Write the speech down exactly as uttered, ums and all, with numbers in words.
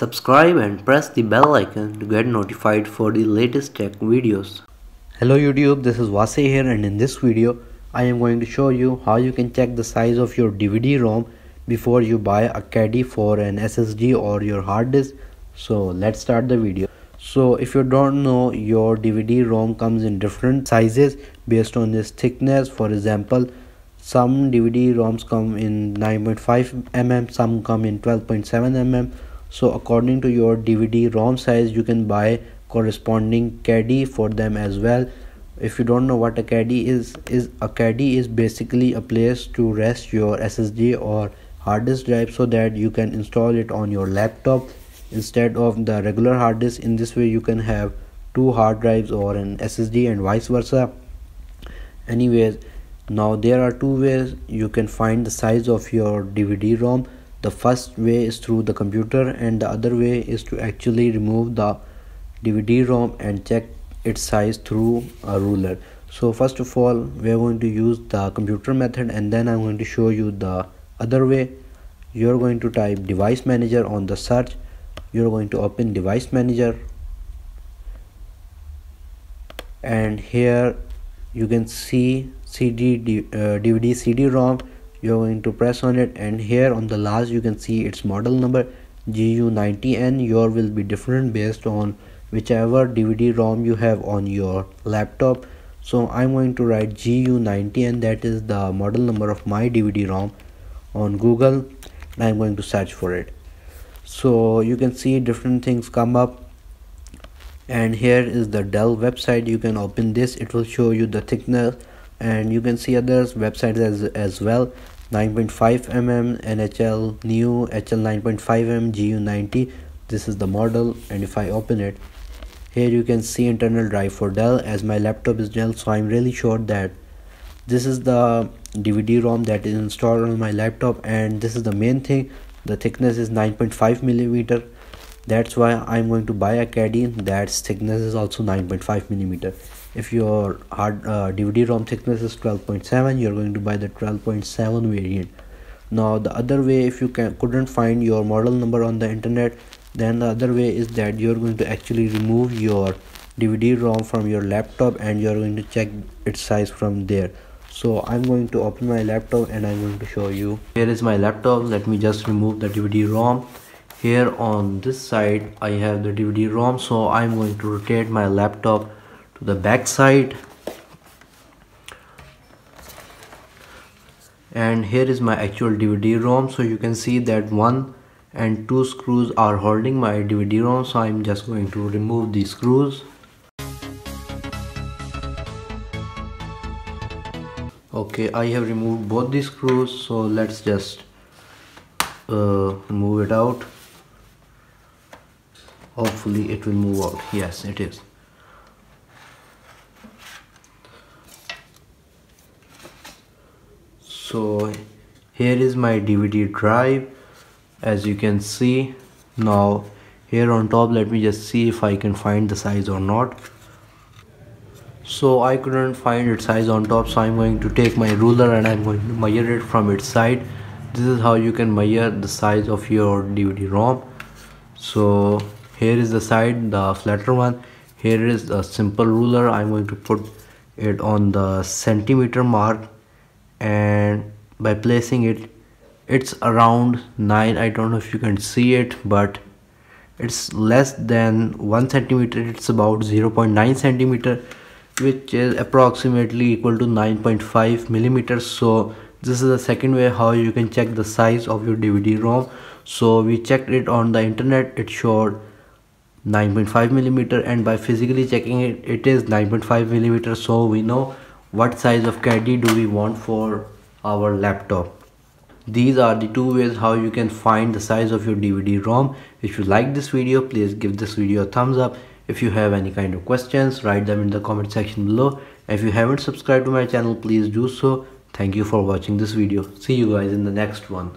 Subscribe and press the bell icon to get notified for the latest tech videos. Hello YouTube, this is Vase here, and in this video I am going to show you how you can check the size of your D V D ROM before you buy a caddy for an S S D or your hard disk. So let's start the video. So if you don't know, your D V D ROM comes in different sizes based on its thickness. For example, some D V D ROMs come in nine point five millimeters, some come in twelve point seven millimeters. So according to your D V D ROM size, you can buy corresponding caddy for them as well. If you don't know what a caddy is, is a caddy is basically a place to rest your S S D or hard disk drive so that you can install it on your laptop instead of the regular hard disk. In this way you can have two hard drives or an S S D and vice versa. Anyways, now there are two ways you can find the size of your D V D ROM. The first way is through the computer and the other way is to actually remove the D V D ROM and check its size through a ruler. So first of all, we are going to use the computer method, and then I'm going to show you the other way. You're going to type device manager on the search. You're going to open device manager, and here you can see C D D, uh, D V D C D ROM. You're going to press on it, and here on the last you can see its model number G U ninety N. Your will be different based on whichever D V D ROM you have on your laptop. So I'm going to write G U ninety N, that is the model number of my D V D ROM, on Google, and I'm going to search for it. So you can see different things come up, and here is the Dell website. You can open this, it will show you the thickness, and you can see other websites as as well. Nine point five millimeters, N H L, new H L nine point five millimeters, G U ninety. This is the model, and if I open it, here you can see internal drive for Dell. As my laptop is Dell, so I'm really sure that this is the D V D ROM that is installed on my laptop, and this is the main thing. The thickness is nine point five millimeters. That's why I'm going to buy a caddy that's thickness is also nine point five millimeters. If your hard uh, D V D ROM thickness is twelve point seven, you're going to buy the twelve point seven variant. Now the other way, if you can couldn't find your model number on the internet, then the other way is that you're going to actually remove your D V D ROM from your laptop and you're going to check its size from there. So I'm going to open my laptop and I'm going to show you. Here is my laptop. Let me just remove the D V D ROM. Here on this side I have the D V D ROM, so I'm going to rotate my laptop to the back side, and here is my actual D V D ROM. So you can see that one and two screws are holding my D V D ROM, so I'm just going to remove these screws. Okay, I have removed both these screws, so let's just uh, move it out. Hopefully it will move out. Yes, it is. So here is my D V D drive, as you can see. Now here on top, let me just see if I can find the size or not. So I couldn't find its size on top, so I'm going to take my ruler and I'm going to measure it from its side. This is how you can measure the size of your D V D ROM. So here is the side, the flatter one. Here is a simple ruler. I'm going to put it on the centimeter mark, and by placing it, it's around nine. I don't know if you can see it, but it's less than one centimeter. It's about zero point nine centimeter, which is approximately equal to nine point five millimeters. So this is the second way how you can check the size of your D V D ROM. So we checked it on the internet, it showed nine point five millimeters, and by physically checking it, it is nine point five millimeters. So we know what size of caddy do we want for our laptop. These are the two ways how you can find the size of your D V D ROM. If you like this video, please give this video a thumbs up. If you have any kind of questions, write them in the comment section below. If you haven't subscribed to my channel, please do so. Thank you for watching this video. See you guys in the next one.